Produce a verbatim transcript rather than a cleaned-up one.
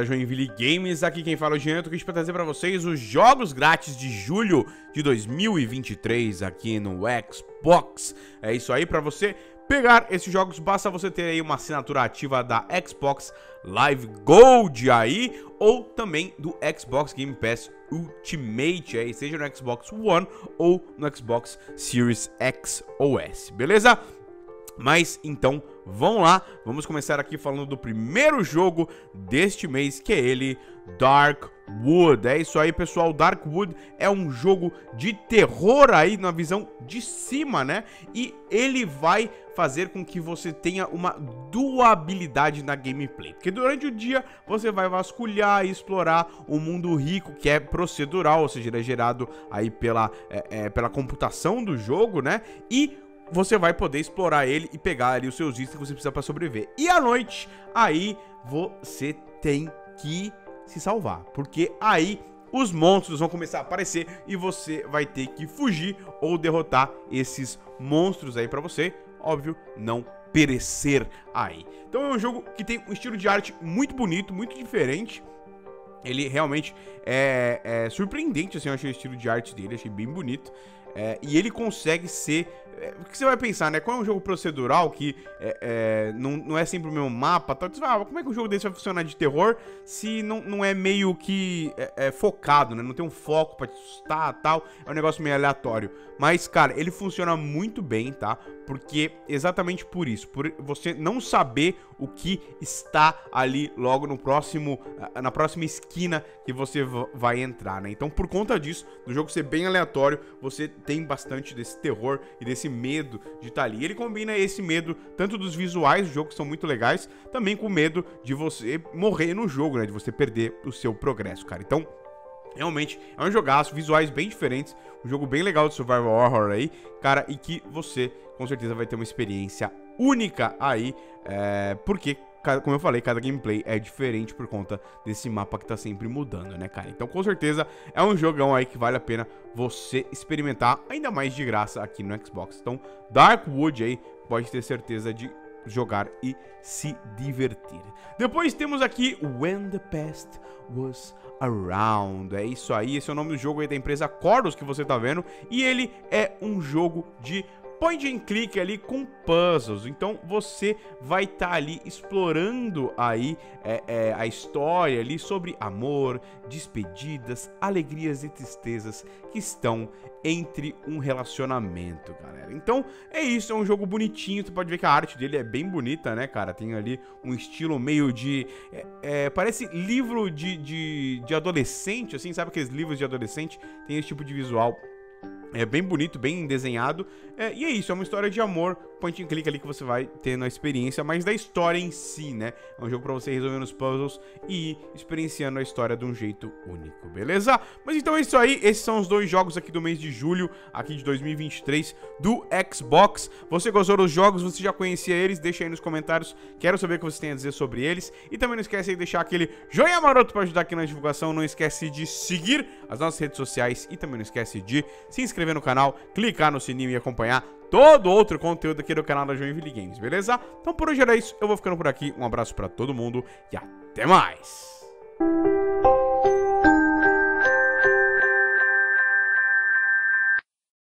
da Joinville Games, aqui quem fala é o Jean, eu tô aqui pra trazer pra vocês os jogos grátis de julho de dois mil e vinte e três aqui no Xbox. É isso aí, pra você pegar esses jogos, basta você ter aí uma assinatura ativa da Xbox Live Gold aí, ou também do Xbox Game Pass Ultimate aí, seja no Xbox One ou no Xbox Series X ou S, beleza? Mas então, vamos lá, vamos começar aqui falando do primeiro jogo deste mês, que é ele, Darkwood. É isso aí, pessoal, Darkwood é um jogo de terror aí, na visão de cima, né? E ele vai fazer com que você tenha uma dualidade na gameplay, porque durante o dia você vai vasculhar e explorar o mundo rico, que é procedural, ou seja, ele é gerado aí pela, é, é, pela computação do jogo, né? E você vai poder explorar ele e pegar ali os seus itens que você precisa para sobreviver. E à noite, aí você tem que se salvar, porque aí os monstros vão começar a aparecer e você vai ter que fugir ou derrotar esses monstros aí para você, óbvio, não perecer aí. Então é um jogo que tem um estilo de arte muito bonito, muito diferente. Ele realmente é, é surpreendente, assim, eu achei o estilo de arte dele, achei bem bonito. É, e ele consegue ser... É, o que você vai pensar, né? Quando é um jogo procedural que é, é, não, não é sempre o mesmo mapa, tal, você fala, ah, como é que um jogo desse vai funcionar de terror se não, não é meio que é, é, focado, né? Não tem um foco pra te assustar e tal, é um negócio meio aleatório. Mas, cara, ele funciona muito bem, tá? Porque exatamente por isso, por você não saber o que está ali logo no próximo, na próxima esquina que você vai entrar, né? Então, por conta disso, do jogo ser bem aleatório, você tem bastante desse terror e desse medo de estar ali. Ele combina esse medo tanto dos visuais do jogo, que são muito legais, também com o medo de você morrer no jogo, né? De você perder o seu progresso, cara. Então, realmente é um jogaço, visuais bem diferentes, um jogo bem legal de survival horror aí, cara, e que você com certeza vai ter uma experiência única aí, é, porque, como eu falei, cada gameplay é diferente por conta desse mapa que tá sempre mudando, né, cara? Então, com certeza, é um jogão aí que vale a pena você experimentar, ainda mais de graça aqui no Xbox. Então, Darkwood aí pode ter certeza de jogar e se divertir. Depois temos aqui When the Past Was Around. É isso aí, esse é o nome do jogo aí da empresa Chorus que você tá vendo, e ele é um jogo de point and click ali com puzzles. Então você vai estar tá ali explorando aí é, é, a história ali sobre amor, despedidas, alegrias e tristezas que estão entre um relacionamento, galera. Então é isso, é um jogo bonitinho, você pode ver que a arte dele é bem bonita, né, cara? Tem ali um estilo meio de... É, é, parece livro de, de, de adolescente, assim, sabe aqueles livros de adolescente? Tem esse tipo de visual. É bem bonito, bem desenhado, é, e é isso, é uma história de amor, point and click ali que você vai ter na experiência, mas da história em si, né? É um jogo pra você resolver os puzzles e ir experienciando a história de um jeito único, beleza? Mas então é isso aí, esses são os dois jogos aqui do mês de julho, aqui de dois mil e vinte e três, do Xbox. Você gostou dos jogos? Você já conhecia eles? Deixa aí nos comentários, quero saber o que você tem a dizer sobre eles. E também não esquece aí de deixar aquele joinha maroto pra ajudar aqui na divulgação, não esquece de seguir as nossas redes sociais e também não esquece de se inscrever no canal, clicar no sininho e acompanhar todo outro conteúdo aqui do canal da Joinville Games, beleza? Então por hoje era isso, eu vou ficando por aqui, um abraço pra todo mundo e até mais!